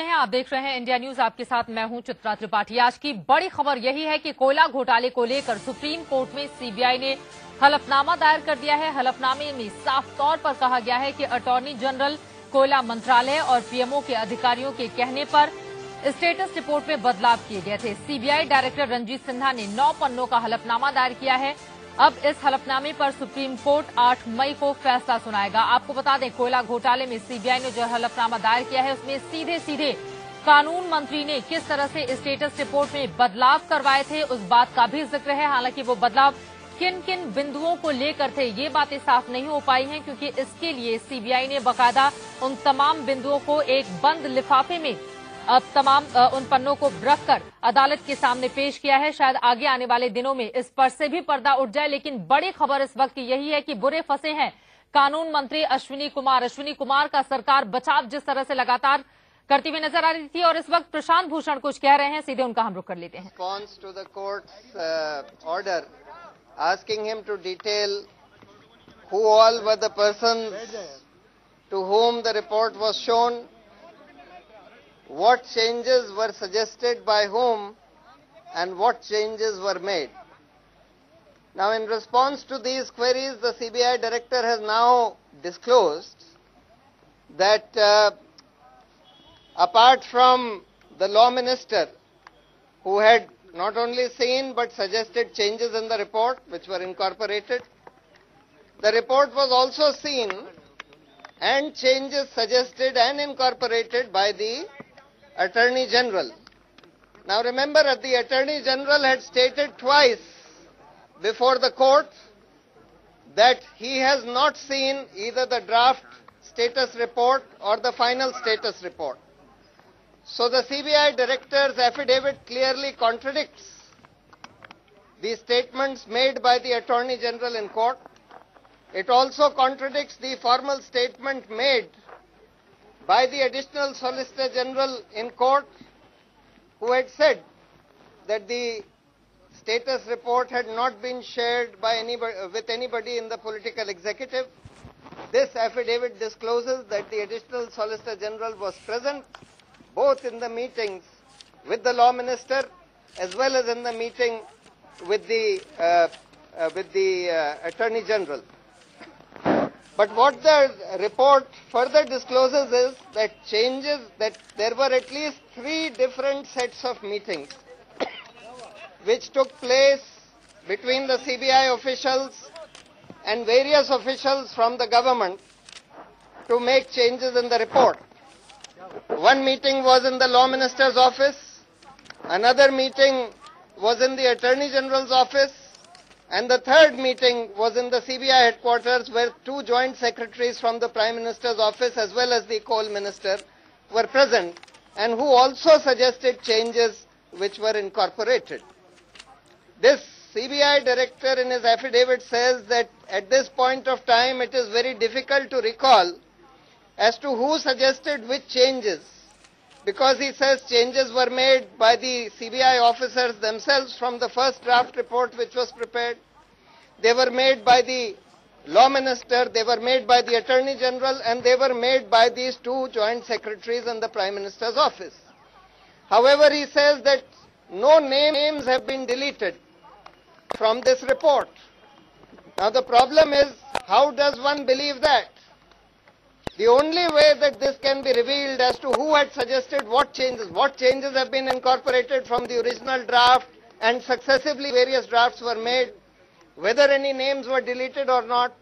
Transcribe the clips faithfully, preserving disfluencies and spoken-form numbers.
चुके हैं। आप देख रहे हैं इंडिया न्यूज, आपके साथ मैं हूं चित्रा त्रिपाठी। आज की बड़ी खबर यही है कि कोयला घोटाले को लेकर सुप्रीम कोर्ट में सीबीआई ने हलफनामा दायर कर दिया है। हलफनामे में साफ तौर पर कहा गया है कि अटॉर्नी जनरल, कोयला मंत्रालय और पीएमओ के अधिकारियों के कहने पर स्टेटस रिपोर्ट में बदलाव किए गए थे। सीबीआई डायरेक्टर रंजीत सिन्हा ने नौ पन्नों का हलफनामा दायर किया है। अब इस हलफनामे पर सुप्रीम कोर्ट आठ मई को फैसला सुनाएगा। आपको बता दें, कोयला घोटाले में सीबीआई ने जो हलफनामा दायर किया है उसमें सीधे सीधे कानून मंत्री ने किस तरह से स्टेटस रिपोर्ट में बदलाव करवाए थे उस बात का भी जिक्र है। हालांकि वो बदलाव किन किन बिंदुओं को लेकर थे ये बातें साफ नहीं हो पाई हैं, क्योंकि इसके लिए सीबीआई ने बाकायदा उन तमाम बिंदुओं को एक बंद लिफाफे में अब तमाम उन पन्नों को रखकर अदालत के सामने पेश किया है। शायद आगे आने वाले दिनों में इस पर से भी पर्दा उठ जाए। लेकिन बड़ी खबर इस वक्त यही है कि बुरे फंसे हैं कानून मंत्री अश्विनी कुमार। अश्विनी कुमार का सरकार बचाव जिस तरह से लगातार करती हुई नजर आ रही थी, और इस वक्त प्रशांत भूषण कुछ कह रहे हैं, सीधे उनका हम रुख कर लेते हैं। Response to the courts order asking him to detail who all were the persons to whom the report was shown, what changes were suggested by whom and what changes were made. Now in response to these queries, the C B I director has now disclosed that uh, apart from the law minister who had not only seen but suggested changes in the report which were incorporated, the report was also seen and changes suggested and incorporated by the Attorney General. Now remember that the Attorney General had stated twice before the court that he has not seen either the draft status report or the final status report. So the C B I director's affidavit clearly contradicts the statements made by the Attorney General in court. It also contradicts the formal statement made by the Additional Solicitor General in court, who had said that the status report had not been shared by anybody, with anybody in the political executive. This affidavit discloses that the Additional Solicitor General was present both in the meetings with the law minister as well as in the meeting with the, uh, uh, with the uh, Attorney General. But what the report further discloses is that changes, that there were at least three different sets of meetings which took place between the C B I officials and various officials from the government to make changes in the report. One meeting was in the law minister's office, another meeting was in the Attorney General's office, and the third meeting was in the C B I headquarters, where two joint secretaries from the Prime Minister's office as well as the Coal Minister were present, and who also suggested changes which were incorporated. This C B I director in his affidavit says that at this point of time it is very difficult to recall as to who suggested which changes, because he says changes were made by the C B I officers themselves from the first draft report which was prepared. They were made by the law minister, they were made by the Attorney General, and they were made by these two joint secretaries in the Prime Minister's office. However, he says that no names have been deleted from this report. Now the problem is, how does one believe that? The only way that this can be revealed as to who had suggested what changes, what changes have been incorporated from the original draft and successively various drafts were made, whether any names were deleted or not,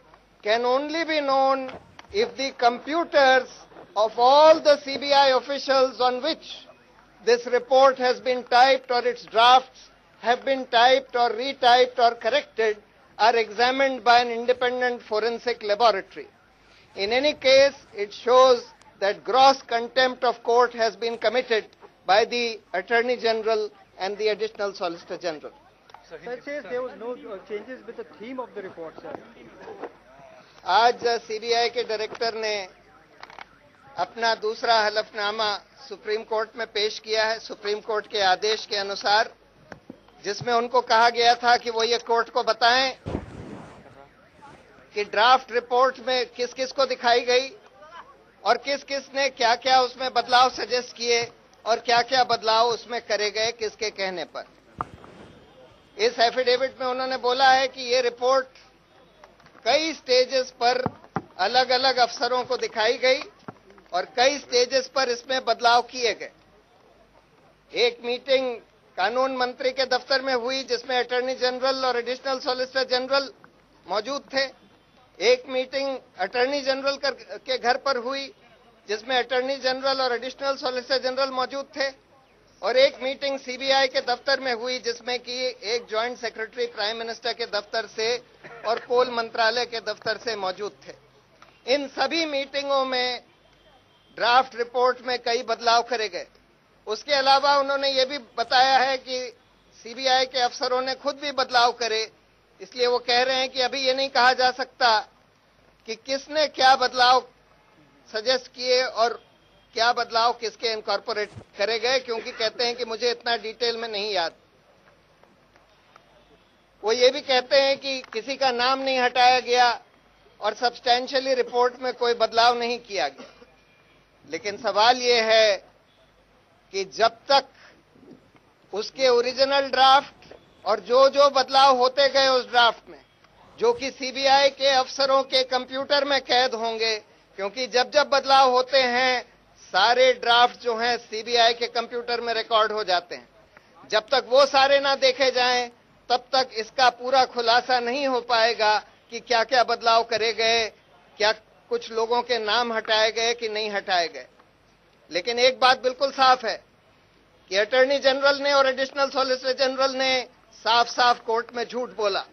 can only be known if the computers of all the C B I officials on which this report has been typed or its drafts have been typed or retyped or corrected are examined by an independent forensic laboratory. In any case, it shows that gross contempt of court has been committed by the Attorney General and the Additional Solicitor General. Sir, it says there was no changes with the theme of the report, sir. आज C B I के director ने अपना दूसरा हलफनामा supreme court में पेश किया है, सुप्रीम कोर्ट के आदेश के अनुसार, जिसमें उनको कहा गया था कि वो ये कोर्ट को बताएं कि ड्राफ्ट रिपोर्ट में किस किस को दिखाई गई, और किस किस ने क्या क्या उसमें बदलाव सजेस्ट किए और क्या क्या बदलाव उसमें करे गए किसके कहने पर। इस एफिडेविट में उन्होंने बोला है कि ये रिपोर्ट कई स्टेजेस पर अलग अलग अफसरों को दिखाई गई और कई स्टेजेस पर इसमें बदलाव किए गए। एक मीटिंग कानून मंत्री के दफ्तर में हुई जिसमें अटॉर्नी जनरल और एडिशनल सॉलिसिटर जनरल मौजूद थे। एक मीटिंग अटॉर्नी जनरल के घर पर हुई जिसमें अटॉर्नी जनरल और एडिशनल सॉलिसिटर जनरल मौजूद थे और एक मीटिंग सीबीआई के दफ्तर में हुई जिसमें कि एक जॉइंट सेक्रेटरी प्राइम मिनिस्टर के दफ्तर से और कोल मंत्रालय के दफ्तर से मौजूद थे। इन सभी मीटिंगों में ड्राफ्ट रिपोर्ट में कई बदलाव करे गए। उसके अलावा उन्होंने ये भी बताया है कि सीबीआई के अफसरों ने खुद भी बदलाव करे, इसलिए वो कह रहे हैं कि अभी ये नहीं कहा जा सकता कि किसने क्या बदलाव सजेस्ट किए और क्या बदलाव किसके इनकॉर्पोरेट करे गए, क्योंकि कहते हैं कि मुझे इतना डिटेल में नहीं याद। वो ये भी कहते हैं कि किसी का नाम नहीं हटाया गया और सब्सटेंशियली रिपोर्ट में कोई बदलाव नहीं किया गया। लेकिन सवाल ये है कि जब तक उसके ओरिजिनल ड्राफ्ट और जो जो बदलाव होते गए उस ड्राफ्ट में, जो कि सीबीआई के अफसरों के कंप्यूटर में कैद होंगे, क्योंकि जब जब बदलाव होते हैं सारे ड्राफ्ट जो हैं सीबीआई के कंप्यूटर में रिकॉर्ड हो जाते हैं। जब तक वो सारे ना देखे जाएं तब तक इसका पूरा खुलासा नहीं हो पाएगा कि क्या क्या बदलाव करे गए, क्या कुछ लोगों के नाम हटाए गए कि नहीं हटाए गए। लेकिन एक बात बिल्कुल साफ है कि अटॉर्नी जनरल ने और एडिशनल सॉलिसिटर जनरल ने साफ साफ कोर्ट में झूठ बोला,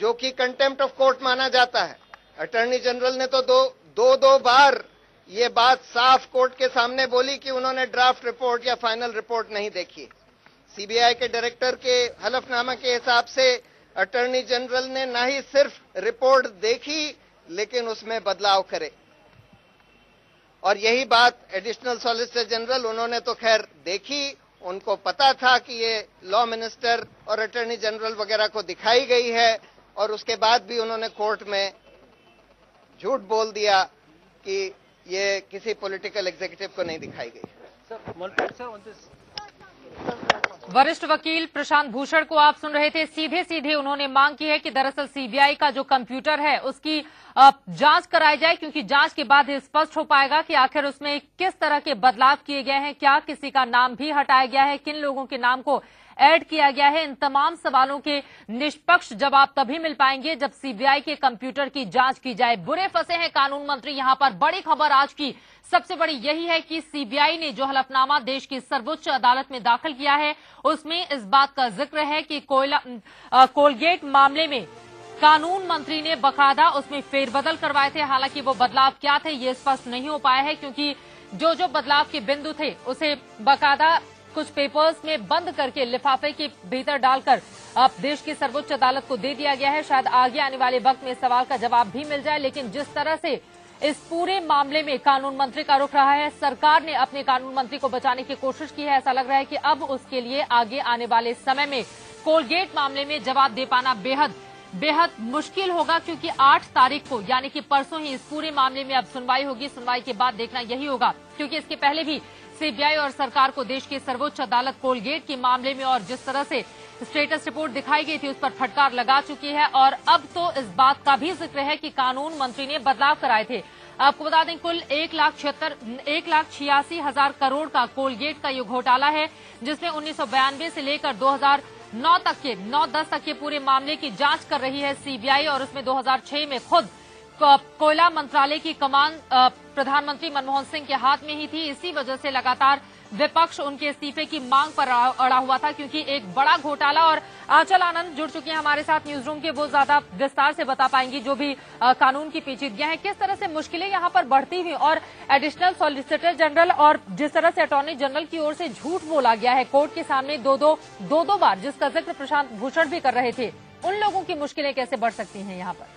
जो कि कंटेम्प्ट ऑफ कोर्ट माना जाता है। अटॉर्नी जनरल ने तो दो दो दो बार ये बात साफ कोर्ट के सामने बोली कि उन्होंने ड्राफ्ट रिपोर्ट या फाइनल रिपोर्ट नहीं देखी। सीबीआई के डायरेक्टर के हलफनामा के हिसाब से अटॉर्नी जनरल ने ना ही सिर्फ रिपोर्ट देखी लेकिन उसमें बदलाव करे। और यही बात एडिशनल सॉलिसिटर जनरल, उन्होंने तो खैर देखी, उनको पता था कि ये लॉ मिनिस्टर और अटॉर्नी जनरल वगैरह को दिखाई गई है, और उसके बाद भी उन्होंने कोर्ट में झूठ बोल दिया कि ये किसी पॉलिटिकल एग्जीक्यूटिव को नहीं दिखाई गई। वरिष्ठ वकील प्रशांत भूषण को आप सुन रहे थे। सीधे सीधे उन्होंने मांग की है कि दरअसल सीबीआई का जो कंप्यूटर है उसकी जांच कराई जाए, क्योंकि जांच के बाद स्पष्ट हो पाएगा कि आखिर उसमें किस तरह के बदलाव किए गए हैं, क्या किसी का नाम भी हटाया गया है, किन लोगों के नाम को ऐड किया गया है। इन तमाम सवालों के निष्पक्ष जवाब तभी मिल पाएंगे जब सीबीआई के कंप्यूटर की जांच की जाए। बुरे फंसे हैं कानून मंत्री यहां पर। बड़ी खबर आज की सबसे बड़ी यही है कि सीबीआई ने जो हलफनामा देश की सर्वोच्च अदालत में दाखिल किया है उसमें इस बात का जिक्र है कि कोयला कोलगेट मामले में कानून मंत्री ने बकायदा उसमें फेरबदल करवाए थे। हालांकि वो बदलाव क्या थे ये स्पष्ट नहीं हो पाया है, क्योंकि जो जो बदलाव के बिंदु थे उसे बकायदा कुछ पेपर्स में बंद करके लिफाफे के भीतर डालकर अब देश की सर्वोच्च अदालत को दे दिया गया है। शायद आगे आने वाले वक्त में इस सवाल का जवाब भी मिल जाए। लेकिन जिस तरह से इस पूरे मामले में कानून मंत्री का रुख रहा है, सरकार ने अपने कानून मंत्री को बचाने की कोशिश की है। ऐसा लग रहा है कि अब उसके लिए आगे आने वाले समय में कोलगेट मामले में जवाब दे पाना बेहद बेहद मुश्किल होगा, क्योंकि आठ तारीख को यानी कि परसों ही इस पूरे मामले में अब सुनवाई होगी। सुनवाई के बाद देखना यही होगा, क्योंकि इसके पहले भी सीबीआई और सरकार को देश की सर्वोच्च अदालत कोलगेट के मामले में और जिस तरह से स्टेटस रिपोर्ट दिखाई गई थी उस पर फटकार लगा चुकी है। और अब तो इस बात का भी जिक्र है कि कानून मंत्री ने बदलाव कराए थे। आपको बता दें कुल एक लाख छिहत्तर एक लाख छियासी हजार करोड़ का कोलगेट का ये घोटाला है, जिसमें उन्नीस सौ बयानवे से लेकर दो हजार नौ तक के नौ दस तक के पूरे मामले की जांच कर रही है सीबीआई। और उसमें दो हजार छह में खुद कोयला मंत्रालय की कमान प्रधानमंत्री मनमोहन सिंह के हाथ में ही थी। इसी वजह से लगातार विपक्ष उनके इस्तीफे की मांग पर अड़ा हुआ था, क्योंकि एक बड़ा घोटाला। और आचल आनंद जुड़ चुके हैं हमारे साथ न्यूज रूम के, वो ज्यादा विस्तार से बता पाएंगी जो भी आ, कानून की पेचीदगियां हैं, किस तरह से मुश्किलें यहां पर बढ़ती हुई और एडिशनल सॉलिसिटर जनरल और जिस तरह से अटॉर्नी जनरल की ओर से झूठ बोला गया है कोर्ट के सामने दो दो दो दो बार, जिसका जिक्र प्रशांत भूषण भी कर रहे थे, उन लोगों की मुश्किलें कैसे बढ़ सकती हैं यहाँ पर?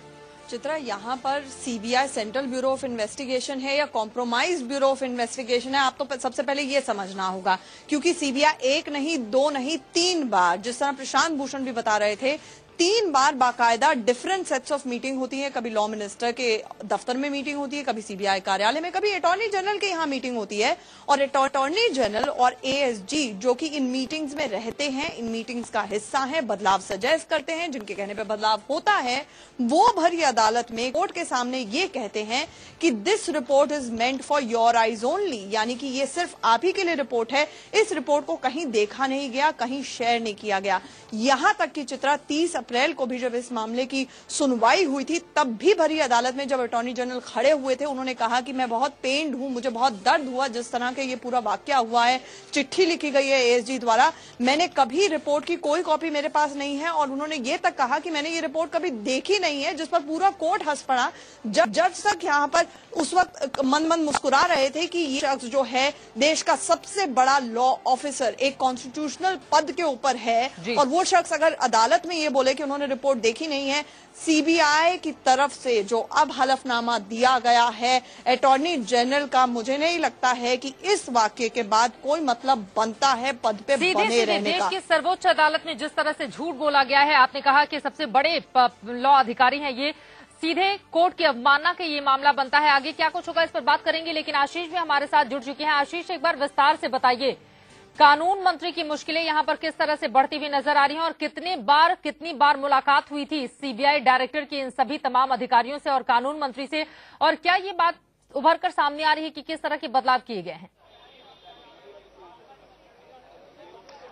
चित्रा, यहाँ पर CBI central bureau of investigation है या कॉम्प्रोमाइज ब्यूरो ऑफ इन्वेस्टिगेशन है, आप तो सबसे पहले ये समझना होगा, क्योंकि सीबीआई एक नहीं, दो नहीं, तीन बार, जिस तरह प्रशांत भूषण भी बता रहे थे, तीन बार बाकायदा डिफरेंट सेट्स ऑफ मीटिंग होती है, कभी लॉ मिनिस्टर के दफ्तर में मीटिंग होती है, कभी सीबीआई कार्यालय में, कभी अटॉर्नी जनरल के यहाँ मीटिंग होती है। और अटॉर्नी जनरल और एएसजी जो कि इन मीटिंग्स में रहते हैं, इन मीटिंग्स का हिस्सा है, बदलाव सजेस्ट करते हैं, जिनके कहने पर बदलाव होता है, वो भरी अदालत में कोर्ट के सामने ये कहते हैं कि this report is meant for your eyes only, यानी कि ये सिर्फ आप ही के लिए रिपोर्ट है, इस रिपोर्ट को कहीं देखा नहीं गया, कहीं शेयर नहीं किया गया। यहां तक कि चित्रा तीस अप्रैल को भी जब इस मामले की सुनवाई हुई थी, तब भी भरी अदालत में जब अटॉर्नी जनरल खड़े हुए थे, उन्होंने कहा कि मैं बहुत पेंड हूं, मुझे बहुत दर्द हुआ जिस तरह के ये पूरा वाकया हुआ है, चिट्ठी लिखी गई है एएसजी द्वारा, मैंने कभी रिपोर्ट की कोई कॉपी मेरे पास नहीं है। और उन्होंने ये तक कहा कि मैंने ये रिपोर्ट कभी देखी नहीं है, जिस पर पूरा कोर्ट हंस पड़ा। जब जज तक यहाँ पर उस वक्त मन मन मुस्कुरा रहे थे कि ये शख्स जो है देश का सबसे बड़ा लॉ ऑफिसर, एक कॉन्स्टिट्यूशनल पद के ऊपर है, और वो शख्स अगर अदालत में ये बोले कि उन्होंने रिपोर्ट देखी नहीं है। सीबीआई की तरफ से जो अब हलफनामा दिया गया है अटॉर्नी जनरल का, मुझे नहीं लगता है कि इस वाक्य के बाद कोई मतलब बनता है पद पे बने रहने का। देश की सर्वोच्च अदालत में जिस तरह से झूठ बोला गया है, आपने कहा कि सबसे बड़े लॉ अधिकारी हैं, ये सीधे कोर्ट की अवमानना के ये मामला बनता है। आगे क्या कुछ होगा इस पर बात करेंगे, लेकिन आशीष भी हमारे साथ जुड़ चुके हैं। आशीष, एक बार विस्तार से बताइए, कानून मंत्री की मुश्किलें यहाँ पर किस तरह से बढ़ती हुई नजर आ रही हैं, और कितने बार कितनी बार मुलाकात हुई थी सीबीआई डायरेक्टर की इन सभी तमाम अधिकारियों से और कानून मंत्री से, और क्या ये बात उभर कर सामने आ रही है कि किस तरह के बदलाव किए गए हैं?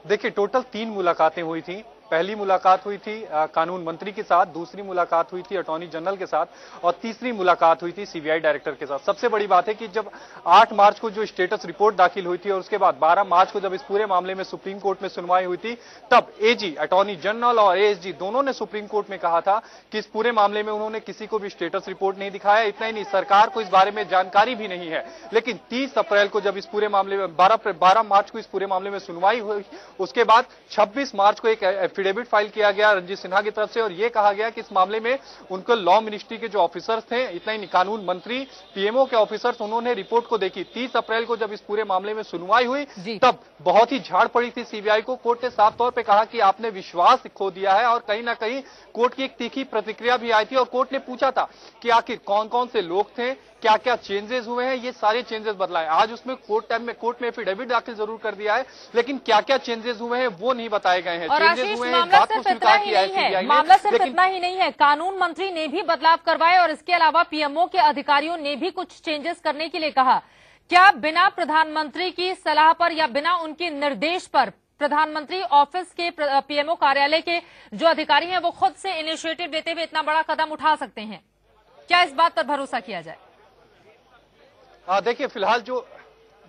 देखिए, टोटल तीन मुलाकातें हुई थी। पहली मुलाकात हुई थी आ, कानून मंत्री के साथ, दूसरी मुलाकात हुई थी अटॉर्नी जनरल के साथ, और तीसरी मुलाकात हुई थी सीबीआई डायरेक्टर के साथ। सबसे बड़ी बात है कि जब आठ मार्च को जो स्टेटस रिपोर्ट दाखिल हुई थी और उसके बाद बारह मार्च को जब इस पूरे मामले में सुप्रीम कोर्ट में सुनवाई हुई थी, तब एजी अटॉर्नी जनरल और एएसजी दोनों ने सुप्रीम कोर्ट में कहा था कि इस पूरे मामले में उन्होंने किसी को भी स्टेटस रिपोर्ट नहीं दिखाया। इतना ही नहीं, सरकार को इस बारे में जानकारी भी नहीं है। लेकिन तीस अप्रैल को जब इस पूरे मामले में बारह बारह मार्च को इस पूरे मामले में सुनवाई हुई, उसके बाद छब्बीस मार्च को एक एफिडेविट फाइल किया गया रंजीत सिन्हा की तरफ से, और यह कहा गया कि इस मामले में उनको लॉ मिनिस्ट्री के जो ऑफिसर्स थे, इतना ही कानून मंत्री, पीएमओ के ऑफिसर्स, उन्होंने रिपोर्ट को देखी। तीस अप्रैल को जब इस पूरे मामले में सुनवाई हुई, तब बहुत ही झाड़ पड़ी थी सीबीआई को। कोर्ट ने साफ तौर पे कहा कि आपने विश्वास खो दिया है, और कहीं ना कहीं कोर्ट की एक तीखी प्रतिक्रिया भी आई थी। और कोर्ट ने पूछा था कि आखिर कौन कौन से लोग थे, क्या क्या चेंजेस हुए हैं, ये सारे चेंजेस बदलाए। आज उसमें कोर्ट टाइम में कोर्ट में एफिडेविट दाखिल जरूर कर दिया है, लेकिन क्या क्या चेंजेस हुए हैं वो नहीं बताए गए हैं। चेंजेस हुए हैं बात को स्वीकार किया है, मामला सिर्फ इतना ही नहीं है, कानून मंत्री ने भी बदलाव करवाए और इसके अलावा पीएमओ के अधिकारियों ने भी कुछ चेंजेस करने के लिए कहा। क्या बिना प्रधानमंत्री की सलाह पर या बिना उनके निर्देश पर प्रधानमंत्री ऑफिस के पीएमओ कार्यालय के जो अधिकारी हैं वो खुद से इनिशिएटिव लेते हुए इतना बड़ा कदम उठा सकते हैं? क्या इस बात पर भरोसा किया जाए? हाँ, देखिए फिलहाल जो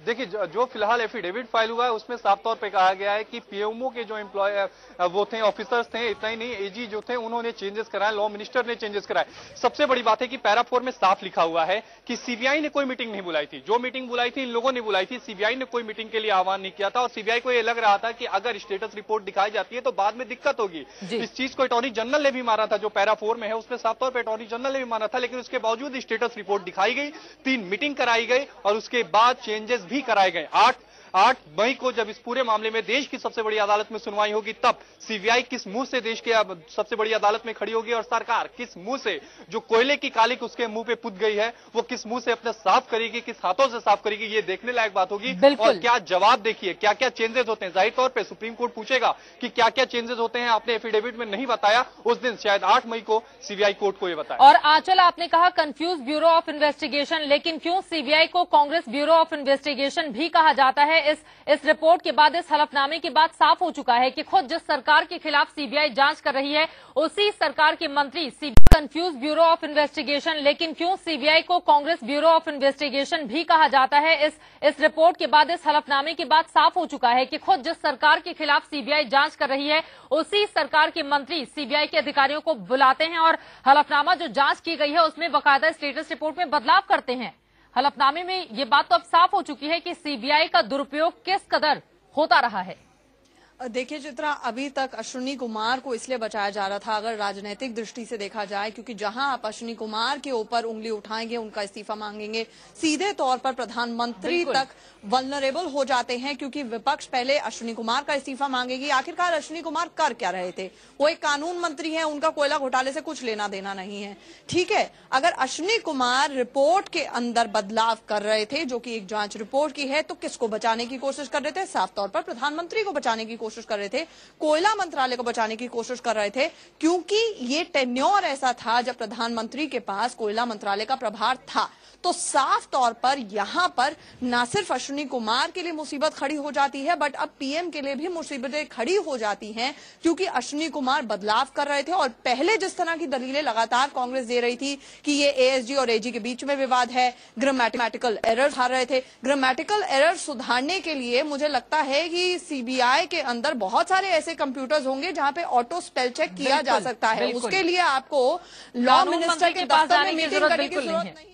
देखिए जो फिलहाल एफिडेविट फाइल हुआ है उसमें साफ तौर पे कहा गया है कि पीएमओ के जो एम्प्लॉय वो थे, ऑफिसर्स थे, इतना ही नहीं एजी जो थे उन्होंने चेंजेस कराए, लॉ मिनिस्टर ने चेंजेस कराए। सबसे बड़ी बात है कि पैरा फोर में साफ लिखा हुआ है कि सीबीआई ने कोई मीटिंग नहीं बुलाई थी। जो मीटिंग बुलाई थी इन लोगों ने बुलाई थी, सीबीआई ने कोई मीटिंग के लिए आह्वान नहीं किया था। और सीबीआई को यह लग रहा था कि अगर स्टेटस रिपोर्ट दिखाई जाती है तो बाद में दिक्कत होगी। इस चीज को अटॉर्नी जनरल ने भी माना था, जो पैरा फोर में है उसमें साफ तौर पर अटॉर्नी जनरल ने भी माना था। लेकिन उसके बावजूद स्टेटस रिपोर्ट दिखाई गई, तीन मीटिंग कराई गई और उसके बाद चेंजेस भी कराए गए। आठ आठ मई को जब इस पूरे मामले में देश की सबसे बड़ी अदालत में सुनवाई होगी, तब सीबीआई किस मुंह से देश के सबसे बड़ी अदालत में खड़ी होगी और सरकार किस मुंह से जो कोयले की कालिक उसके मुंह पे पुत गई है वो किस मुंह से अपने साफ करेगी, किस हाथों से साफ करेगी, ये देखने लायक बात होगी। और क्या जवाब देखिए, क्या क्या चेंजेस होते हैं। जाहिर तौर पर सुप्रीम कोर्ट पूछेगा कि क्या क्या चेंजेस होते हैं आपने एफिडेविट में नहीं बताया। उस दिन शायद आठ मई को सीबीआई कोर्ट को यह बताया। और आचल, आपने कहा कंफ्यूज ब्यूरो ऑफ इन्वेस्टिगेशन, लेकिन क्यों सीबीआई को कांग्रेस ब्यूरो ऑफ इन्वेस्टिगेशन भी कहा जाता है? इस इस रिपोर्ट के बाद, इस हलफनामे के बाद साफ हो चुका है कि खुद जिस सरकार के खिलाफ सीबीआई जांच कर रही है उसी सरकार के मंत्री CBI confuse bureau of investigation, लेकिन क्यों सीबीआई को कांग्रेस ब्यूरो ऑफ इन्वेस्टिगेशन भी कहा जाता है? इस इस रिपोर्ट के बाद, इस हलफनामे के बाद साफ हो चुका है कि खुद जिस सरकार के खिलाफ सीबीआई जांच कर रही है उसी सरकार के मंत्री सीबीआई के अधिकारियों को बुलाते हैं और हलफनामा जो जांच की गई है उसमें बाकायदा स्टेटस रिपोर्ट में बदलाव करते हैं। हलफनामे में ये बात तो अब साफ हो चुकी है कि सीबीआई का दुरुपयोग किस कदर होता रहा है। देखिए चित्रा, अभी तक अश्विनी कुमार को इसलिए बचाया जा रहा था अगर राजनीतिक दृष्टि से देखा जाए, क्योंकि जहां आप अश्विनी कुमार के ऊपर उंगली उठाएंगे, उनका इस्तीफा मांगेंगे, सीधे तौर पर प्रधानमंत्री तक वल्नरेबल हो जाते हैं, क्योंकि विपक्ष पहले अश्विनी कुमार का इस्तीफा मांगेगी। आखिरकार अश्विनी कुमार कर क्या रहे थे? वो एक कानून मंत्री है, उनका कोयला घोटाले से कुछ लेना देना नहीं है। ठीक है, अगर अश्विनी कुमार रिपोर्ट के अंदर बदलाव कर रहे थे, जो कि एक जांच रिपोर्ट की है, तो किसको बचाने की कोशिश कर रहे थे? साफ तौर पर प्रधानमंत्री को बचाने की कोशिश कर रहे थे, कोयला मंत्रालय को बचाने की कोशिश कर रहे थे, क्योंकि ये टेन्योर ऐसा था जब प्रधानमंत्री के पास कोयला मंत्रालय का प्रभार था। तो साफ तौर पर यहां पर न सिर्फ अश्विनी कुमार के लिए मुसीबत खड़ी हो जाती है, बट अब पीएम के लिए भी मुसीबतें खड़ी हो जाती हैं, क्योंकि अश्विनी कुमार बदलाव कर रहे थे। और पहले जिस तरह की दलीलें लगातार कांग्रेस दे रही थी कि ये एएसजी और एजी के बीच में विवाद है, ग्रामेटिकल एरर आ रहे थे, ग्रामेटिकल एरर सुधारने के लिए मुझे लगता है कि सीबीआई के अंदर बहुत सारे ऐसे कंप्यूटर्स होंगे जहां पे ऑटो स्पेल चेक किया जा सकता है। उसके लिए आपको लॉ मिनिस्टर के दफ्तर में मीटिंग करने की जरूरत नहीं है।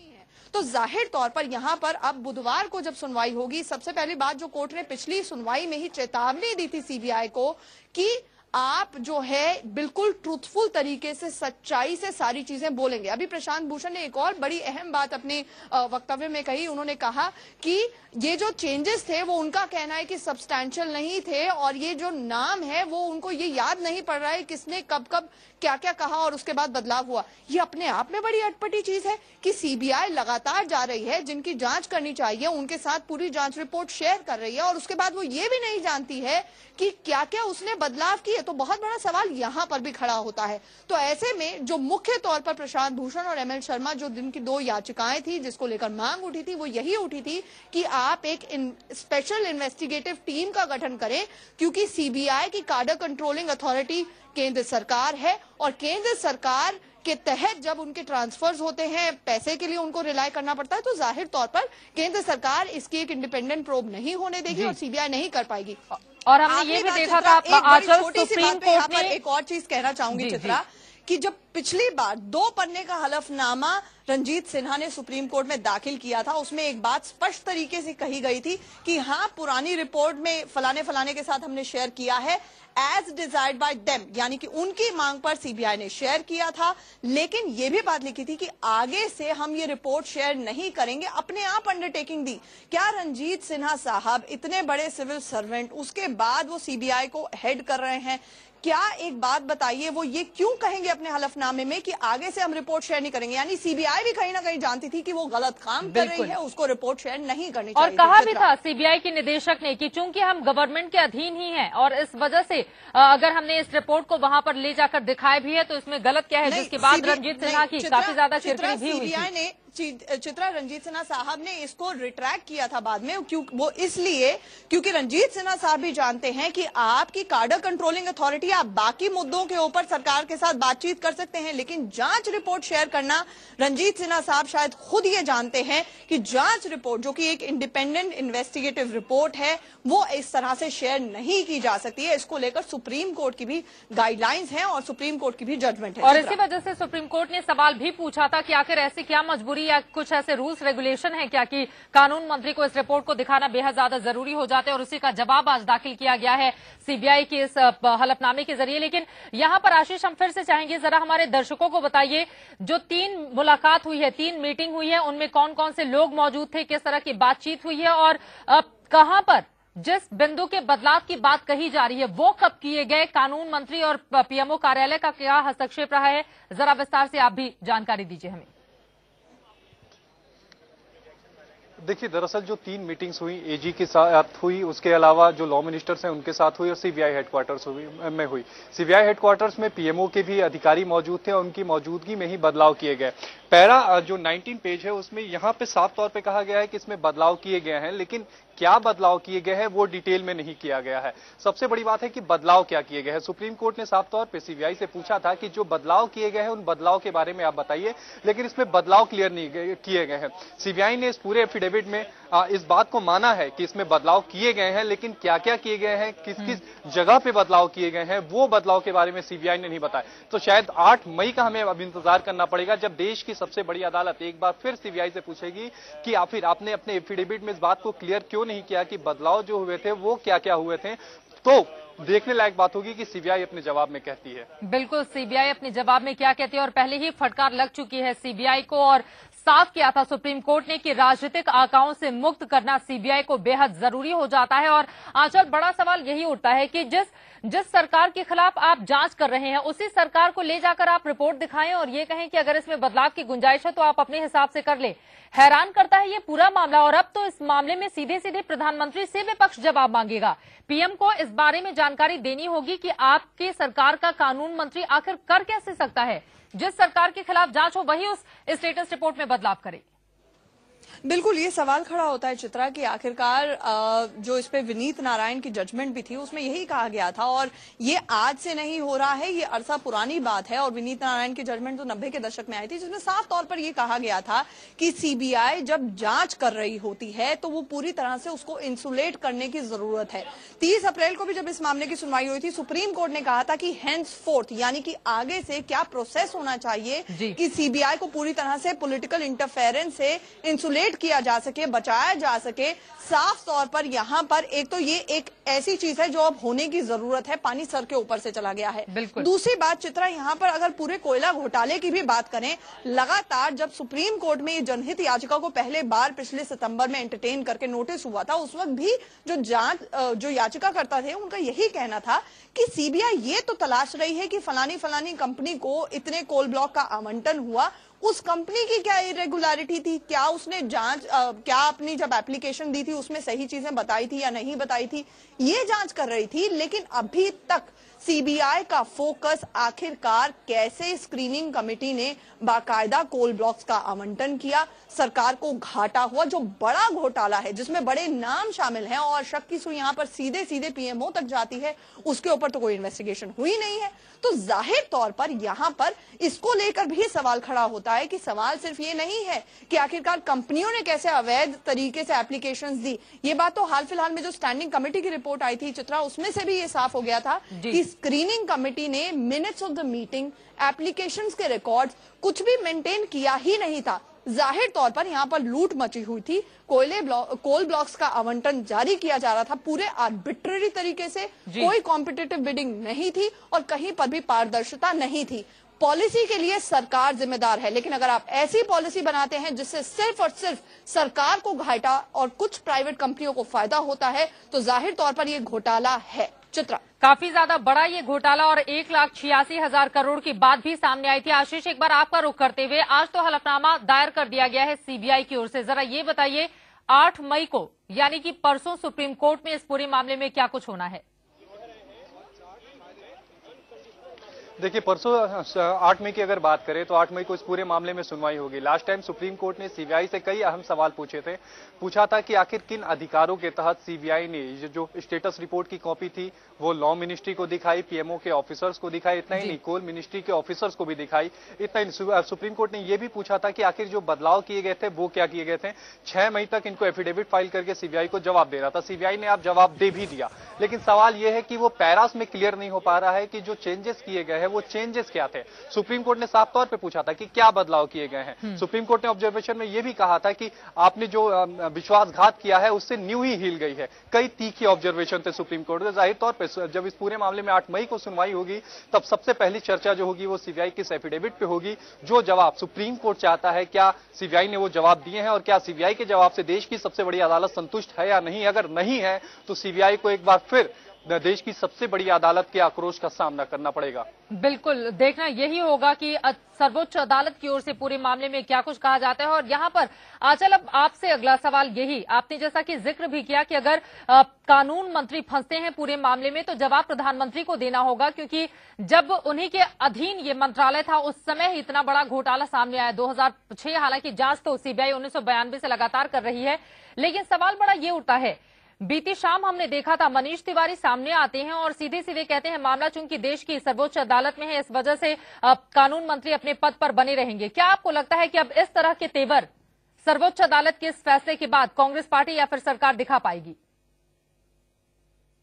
तो जाहिर तौर पर यहाँ पर अब बुधवार को जब सुनवाई होगी, सबसे पहली बात जो कोर्ट ने पिछली सुनवाई में ही चेतावनी दी थी सीबीआई को कि आप जो है बिल्कुल ट्रूथफुल तरीके से, सच्चाई से सारी चीजें बोलेंगे। अभी प्रशांत भूषण ने एक और बड़ी अहम बात अपने वक्तव्य में कही। उन्होंने कहा कि ये जो चेंजेस थे वो उनका कहना है कि सब्सटैंशियल नहीं थे, और ये जो नाम है वो उनको ये याद नहीं पड़ रहा है किसने कब कब क्या क्या कहा और उसके बाद बदलाव हुआ। ये अपने आप में बड़ी अटपटी चीज है कि सीबीआई लगातार जा रही है, जिनकी जांच करनी चाहिए उनके साथ पूरी जांच रिपोर्ट शेयर कर रही है, और उसके बाद वो ये भी नहीं जानती है कि क्या क्या उसने बदलाव किया। तो बहुत बड़ा सवाल यहां पर भी खड़ा होता है। तो ऐसे में जो मुख्य तौर पर प्रशांत भूषण और एमएल शर्मा, जो दिन की दो याचिकाएं थी जिसको लेकर मांग उठी थी, वो यही उठी थी कि आप एक इन, स्पेशल इन्वेस्टिगेटिव टीम का गठन करें, क्योंकि सीबीआई की काडर कंट्रोलिंग अथॉरिटी केंद्र सरकार है, और केंद्र सरकार के तहत जब उनके ट्रांसफर्स होते हैं, पैसे के लिए उनको रिलाय करना पड़ता है, तो जाहिर तौर पर केंद्र सरकार इसकी एक इंडिपेंडेंट प्रोब नहीं होने देगी और सीबीआई नहीं कर पाएगी। और हमने ये भी देखा था, आचल सुप्रीम कोर्ट ने एक और चीज कहना चाहूंगी चित्रा, कि जब पिछली बार दो पन्ने का हलफनामा रंजीत सिन्हा ने सुप्रीम कोर्ट में दाखिल किया था, उसमें एक बात स्पष्ट तरीके से कही गई थी कि हाँ, पुरानी रिपोर्ट में फलाने फलाने के साथ हमने शेयर किया है, एज डिजायर्ड बाय देम, यानी कि उनकी मांग पर सीबीआई ने शेयर किया था, लेकिन यह भी बात लिखी थी कि आगे से हम ये रिपोर्ट शेयर नहीं करेंगे, अपने आप अंडरटेकिंग दी। क्या रंजीत सिन्हा साहब इतने बड़े सिविल सर्वेंट, उसके बाद वो सीबीआई को हेड कर रहे हैं, क्या एक बात बताइए, वो ये क्यों कहेंगे अपने हलफनामे में कि आगे से हम रिपोर्ट शेयर नहीं करेंगे? यानी सीबीआई भी कहीं ना कहीं जानती थी कि वो गलत काम कर रही है, उसको रिपोर्ट शेयर नहीं करनी चाहिए। और कहा भी था सीबीआई के निदेशक ने कि चूंकि हम गवर्नमेंट के अधीन ही हैं, और इस वजह से अगर हमने इस रिपोर्ट को वहां पर ले जाकर दिखाया भी है तो इसमें गलत क्या है, जिसके बाद रंजीत सिन्हा की काफी ज्यादा चिरकड़ी भी हुई। सीबीआई ने, चित्रा, रंजीत सिन्हा साहब ने इसको रिट्रैक्ट किया था बाद में, क्यों? वो इसलिए क्योंकि रंजीत सिन्हा साहब भी जानते हैं कि आपकी काडर कंट्रोलिंग अथॉरिटी, आप बाकी मुद्दों के ऊपर सरकार के साथ बातचीत कर सकते हैं, लेकिन जांच रिपोर्ट शेयर करना, रंजीत सिन्हा साहब शायद खुद ये जानते हैं कि जांच रिपोर्ट, जो कि एक इंडिपेंडेंट इन्वेस्टिगेटिव रिपोर्ट है, वो इस तरह से शेयर नहीं की जा सकती है। इसको लेकर सुप्रीम कोर्ट की भी गाइडलाइंस है और सुप्रीम कोर्ट की भी जजमेंट है, और इसी वजह से सुप्रीम कोर्ट ने सवाल भी पूछा था कि आखिर ऐसी क्या मजबूरी या कुछ ऐसे रूल्स रेगुलेशन है क्या कि कानून मंत्री को इस रिपोर्ट को दिखाना बेहद ज्यादा जरूरी हो जाता है, और उसी का जवाब आज दाखिल किया गया है सीबीआई के इस हलफनामे के जरिए। लेकिन यहां पर आशीष, हम फिर से चाहेंगे जरा हमारे दर्शकों को बताइए, जो तीन मुलाकात हुई है, तीन मीटिंग हुई है, उनमें कौन कौन से लोग मौजूद थे, किस तरह की बातचीत हुई है, और कहां पर जिस बिंदु के बदलाव की बात कही जा रही है वो कब किए गए, कानून मंत्री और पीएमओ कार्यालय का क्या हस्तक्षेप रहा है, जरा विस्तार से आप भी जानकारी दीजिए हमें। देखिए, दरअसल जो तीन मीटिंग्स हुई, एजी के साथ हुई, उसके अलावा जो लॉ मिनिस्टर्स हैं उनके साथ हुई, और सीबीआई हेडक्वार्टर्स में हुई। सीबीआई हेडक्वार्टर्स में पीएमओ के भी अधिकारी मौजूद थे और उनकी मौजूदगी में ही बदलाव किए गए। पैरा जो उन्नीस पेज है उसमें यहाँ पे साफ तौर पे कहा गया है कि इसमें बदलाव किए गए हैं, लेकिन क्या बदलाव किए गए हैं वो डिटेल में नहीं किया गया है। सबसे बड़ी बात है कि बदलाव क्या किए गए हैं। सुप्रीम कोर्ट ने साफ तौर पे सीबीआई से पूछा था कि जो बदलाव किए गए हैं उन बदलाव के बारे में आप बताइए, लेकिन इसमें बदलाव क्लियर नहीं किए गए हैं। सीबीआई ने इस पूरे एफिडेविट में आ, इस बात को माना है कि इसमें बदलाव किए गए हैं, लेकिन क्या क्या किए गए हैं, किस किस जगह पे बदलाव किए गए हैं, वो बदलाव के बारे में सीबीआई ने नहीं बताया। तो शायद आठ मई का हमें अब इंतजार करना पड़ेगा, जब देश की सबसे बड़ी अदालत एक बार फिर सीबीआई से पूछेगी कि आखिर आपने अपने एफिडेविट में इस बात को क्लियर क्यों नहीं किया कि बदलाव जो हुए थे वो क्या क्या हुए थे। तो देखने लायक बात होगी कि सीबीआई अपने जवाब में कहती है। बिल्कुल, सीबीआई अपने जवाब में क्या कहती है, और पहले ही फटकार लग चुकी है सीबीआई को, और साफ किया था सुप्रीम कोर्ट ने कि राजनीतिक आकाओं से मुक्त करना सीबीआई को बेहद जरूरी हो जाता है। और आचल, बड़ा सवाल यही उठता है कि जिस जिस सरकार के खिलाफ आप जांच कर रहे हैं उसी सरकार को ले जाकर आप रिपोर्ट दिखाएं और ये कहें कि अगर इसमें बदलाव की गुंजाइश है तो आप अपने हिसाब से कर ले। हैरान करता है ये पूरा मामला। और अब तो इस मामले में सीधे सीधे प्रधानमंत्री से विपक्ष जवाब मांगेगा। पीएम को इस बारे में जानकारी देनी होगी कि आपकी सरकार का कानून मंत्री आखिर कर कैसे सकता है, जिस सरकार के खिलाफ जांच हो वही उस स्टेटस रिपोर्ट में बदलाव करे। बिल्कुल, ये सवाल खड़ा होता है चित्रा कि आखिरकार जो इस पे विनीत नारायण की जजमेंट भी थी उसमें यही कहा गया था, और ये आज से नहीं हो रहा है, ये अरसा पुरानी बात है। और विनीत नारायण की जजमेंट तो नब्बे के दशक में आई थी, जिसमें साफ तौर पर ये कहा गया था कि सीबीआई जब जांच कर रही होती है तो वो पूरी तरह से उसको इंसुलेट करने की जरूरत है। तीस अप्रैल को भी जब इस मामले की सुनवाई हुई थी, सुप्रीम कोर्ट ने कहा था कि हैंड्स फोर्थ, यानी कि आगे से क्या प्रोसेस होना चाहिए कि सीबीआई को पूरी तरह से पोलिटिकल इंटरफेरेंस से इंसुलेट किया जा सके, बचाया जा सके। साफ तौर पर यहाँ पर एक तो ये एक ऐसी चीज है जो अब होने की जरूरत है, पानी सर के ऊपर से चला गया है। दूसरी बात चित्रा, यहाँ पर अगर पूरे कोयला घोटाले की भी बात करें, लगातार जब सुप्रीम कोर्ट में ये जनहित याचिका को पहले बार पिछले सितंबर में एंटरटेन करके नोटिस हुआ था, उस वक्त भी जो जांच जो याचिकाकर्ता थे उनका यही कहना था कि सीबीआई ये तो तलाश रही है कि फलानी फलानी कंपनी को इतने कोल ब्लॉक का आवंटन हुआ, उस कंपनी की क्या इरेगुलरिटी थी, क्या उसने जांच आ, क्या अपनी जब एप्लीकेशन दी थी उसमें सही चीजें बताई थी या नहीं बताई थी, ये जांच कर रही थी। लेकिन अभी तक सीबीआई का फोकस आखिरकार कैसे स्क्रीनिंग कमेटी ने बाकायदा कोल ब्लॉक्स का आवंटन किया, सरकार को घाटा हुआ, जो बड़ा घोटाला है जिसमें बड़े नाम शामिल हैं और शक की सुई यहाँ पर सीधे सीधे पीएमओ तक जाती है, उसके ऊपर तो कोई इन्वेस्टिगेशन हुई नहीं है। तो जाहिर तौर पर यहाँ पर इसको लेकर भी सवाल खड़ा होता है कि सवाल सिर्फ ये नहीं है कि आखिरकार कंपनियों ने कैसे अवैध तरीके से एप्लीकेशन दी। ये बात तो हाल फिलहाल में जो स्टैंडिंग कमेटी की रिपोर्ट आई थी चित्रा, उसमें से भी ये साफ हो गया था कि स्क्रीनिंग कमेटी ने minutes of the meeting, applications के रिकॉर्ड्स, कुछ भी मेंटेन किया ही नहीं था। जाहिर तौर पर यहाँ पर लूट मची हुई थी, कोयले ब्लॉक कोल ब्लॉक्स का आवंटन जारी किया जा रहा था पूरे आर्बिट्रेरी तरीके से, कोई कॉम्पिटिटिव बिडिंग नहीं थी और कहीं पर भी पारदर्शिता नहीं थी। पॉलिसी के लिए सरकार जिम्मेदार है, लेकिन अगर आप ऐसी पॉलिसी बनाते हैं जिससे सिर्फ और सिर्फ सरकार को घाटा और कुछ प्राइवेट कंपनियों को फायदा होता है, तो जाहिर तौर पर यह घोटाला है चित्रा, काफी ज्यादा बड़ा ये घोटाला। और एक लाख छियासी हजार करोड़ की बात भी सामने आई थी। आशीष, एक बार आपका रुख करते हुए, आज तो हलफनामा दायर कर दिया गया है सीबीआई की ओर से, जरा ये बताइए आठ मई को यानी कि परसों सुप्रीम कोर्ट में इस पूरे मामले में क्या कुछ होना है। देखिए, परसों आठ मई की अगर बात करें तो आठ मई को इस पूरे मामले में सुनवाई होगी। लास्ट टाइम सुप्रीम कोर्ट ने सीबीआई से कई अहम सवाल पूछे थे, पूछा था कि आखिर किन अधिकारों के तहत सीबीआई ने जो स्टेटस रिपोर्ट की कॉपी थी वो लॉ मिनिस्ट्री को दिखाई, पीएमओ के ऑफिसर्स को दिखाई, इतना ही नहीं कोल मिनिस्ट्री के ऑफिसर्स को भी दिखाई, इतना ही। सुप्रीम कोर्ट ने यह भी पूछा था कि आखिर जो बदलाव किए गए थे वो क्या किए गए थे। छह मई तक इनको एफिडेविट फाइल करके सीबीआई को जवाब दे रहा था, सीबीआई ने आप जवाब दे भी दिया, लेकिन सवाल यह है कि वो पैरास में क्लियर नहीं हो पा रहा है कि जो चेंजेस किए गए हैं वो चेंजेस क्या थे। सुप्रीम कोर्ट ने साफ तौर पे पूछा था कि क्या बदलाव किए गए हैं। सुप्रीम कोर्ट ने ऑब्जर्वेशन में यह भी कहा था कि आपने जो विश्वासघात किया है उससे न्यू ही हिल गई है। कई तीखे ऑब्जर्वेशन थे सुप्रीम कोर्ट के। जाहिर तौर पे जब इस पूरे मामले में आठ मई को सुनवाई होगी तब सबसे पहली चर्चा जो होगी वो सीबीआई किस एफिडेविट पे होगी, जो जवाब सुप्रीम कोर्ट चाहता है क्या सीबीआई ने वो जवाब दिए हैं, और क्या सीबीआई के जवाब से देश की सबसे बड़ी अदालत संतुष्ट है या नहीं। अगर नहीं है तो सीबीआई को एक बार फिर देश की सबसे बड़ी अदालत के आक्रोश का सामना करना पड़ेगा। बिल्कुल, देखना यही होगा कि सर्वोच्च अदालत की ओर से पूरे मामले में क्या कुछ कहा जाता है। और यहाँ पर आचल, अब आपसे अगला सवाल यही, आपने जैसा कि जिक्र भी किया कि अगर आ, कानून मंत्री फंसते हैं पूरे मामले में तो जवाब प्रधानमंत्री को देना होगा, क्योंकि जब उन्हीं के अधीन ये मंत्रालय था उस समय इतना बड़ा घोटाला सामने आया दो हजार छह। हालांकि जांच तो सीबीआई उन्नीस सौ बयानवे से लगातार कर रही है, लेकिन सवाल बड़ा ये उठता है, बीती शाम हमने देखा था मनीष तिवारी सामने आते हैं और सीधे सीधे कहते हैं मामला चूंकि देश की सर्वोच्च अदालत में है इस वजह से कानून मंत्री अपने पद पर बने रहेंगे। क्या आपको लगता है कि अब इस तरह के तेवर सर्वोच्च अदालत के इस फैसले के बाद कांग्रेस पार्टी या फिर सरकार दिखा पाएगी?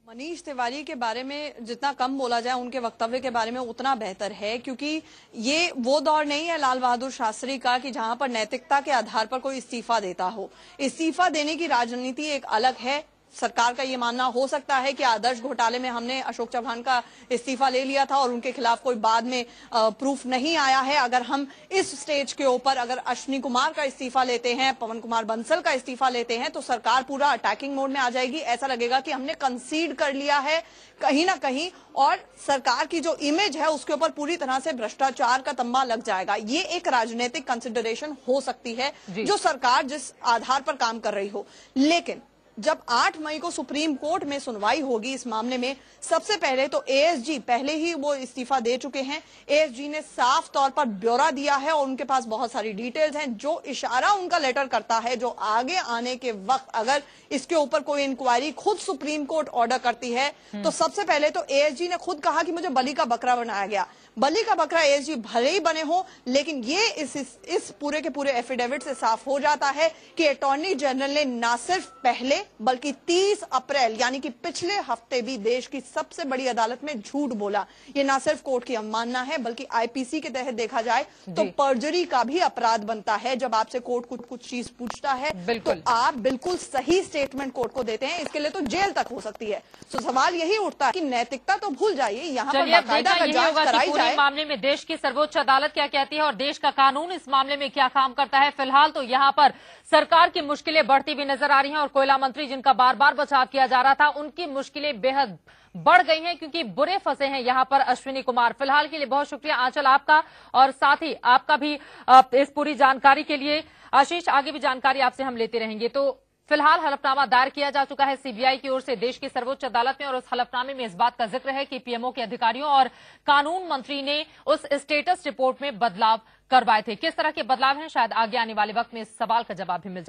मनीष तिवारी के बारे में जितना कम बोला जाए उनके वक्तव्य के बारे में उतना बेहतर है, क्योंकि ये वो दौर नहीं है लाल बहादुर शास्त्री का कि जहां पर नैतिकता के आधार पर कोई इस्तीफा देता हो। इस्तीफा देने की राजनीति एक अलग है, सरकार का ये मानना हो सकता है कि आदर्श घोटाले में हमने अशोक चव्हाण का इस्तीफा ले लिया था और उनके खिलाफ कोई बाद में प्रूफ नहीं आया है। अगर हम इस स्टेज के ऊपर अगर अश्विनी कुमार का इस्तीफा लेते हैं, पवन कुमार बंसल का इस्तीफा लेते हैं, तो सरकार पूरा अटैकिंग मोड में आ जाएगी। ऐसा लगेगा कि हमने कंसीड कर लिया है कहीं ना कहीं और सरकार की जो इमेज है उसके ऊपर पूरी तरह से भ्रष्टाचार का तम्बा लग जाएगा। ये एक राजनीतिक कंसिडरेशन हो सकती है जो सरकार जिस आधार पर काम कर रही हो। लेकिन जब आठ मई को सुप्रीम कोर्ट में सुनवाई होगी इस मामले में, सबसे पहले तो एएसजी पहले ही वो इस्तीफा दे चुके हैं। एएसजी ने साफ तौर पर ब्यौरा दिया है और उनके पास बहुत सारी डिटेल्स हैं जो इशारा उनका लेटर करता है जो आगे आने के वक्त अगर इसके ऊपर कोई इंक्वायरी खुद सुप्रीम कोर्ट ऑर्डर करती है तो सबसे पहले तो एएसजी ने खुद कहा कि मुझे बलि का बकरा बनाया गया। बलि का बकरा एएसजी भले ही बने हो, लेकिन ये इस, इस, इस पूरे के पूरे एफिडेविट से साफ हो जाता है कि अटॉर्नी जनरल ने ना सिर्फ पहले बल्कि तीस अप्रैल यानी कि पिछले हफ्ते भी देश की सबसे बड़ी अदालत में झूठ बोला। ये ना सिर्फ कोर्ट की अवमानना है बल्कि आईपीसी के तहत देखा जाए तो पर्जरी का भी अपराध बनता है। जब आपसे कोर्ट कुछ कुछ चीज पूछता है तो आप बिल्कुल सही स्टेटमेंट कोर्ट को देते हैं, इसके लिए तो जेल तक हो सकती है। तो सवाल यही उठता है कि नैतिकता तो भूल जाइए, यहाँ पर बाकायदा जांच कराई जाए। मामले में देश की सर्वोच्च अदालत क्या कहती है और देश का कानून इस मामले में क्या काम करता है, फिलहाल तो यहाँ पर सरकार की मुश्किलें बढ़ती भी नजर आ रही हैं। और कोयला मंत्री जिनका बार बार बचाव किया जा रहा था, उनकी मुश्किलें बेहद बढ़ गई हैं क्योंकि बुरे फंसे हैं यहाँ पर अश्विनी कुमार। फिलहाल के लिए बहुत शुक्रिया आंचल आपका, और साथ ही आपका भी आप इस पूरी जानकारी के लिए। आशीष, आगे भी जानकारी आपसे हम लेते रहेंगे। तो फिलहाल हलफनामा दायर किया जा चुका है सीबीआई की ओर से देश की सर्वोच्च अदालत में, और उस हलफनामे में इस बात का जिक्र है कि पीएमओ के अधिकारियों और कानून मंत्री ने उस स्टेटस रिपोर्ट में बदलाव करवाए थे। किस तरह के बदलाव हैं, शायद आगे आने वाले वक्त में इस सवाल का जवाब भी मिल जाए।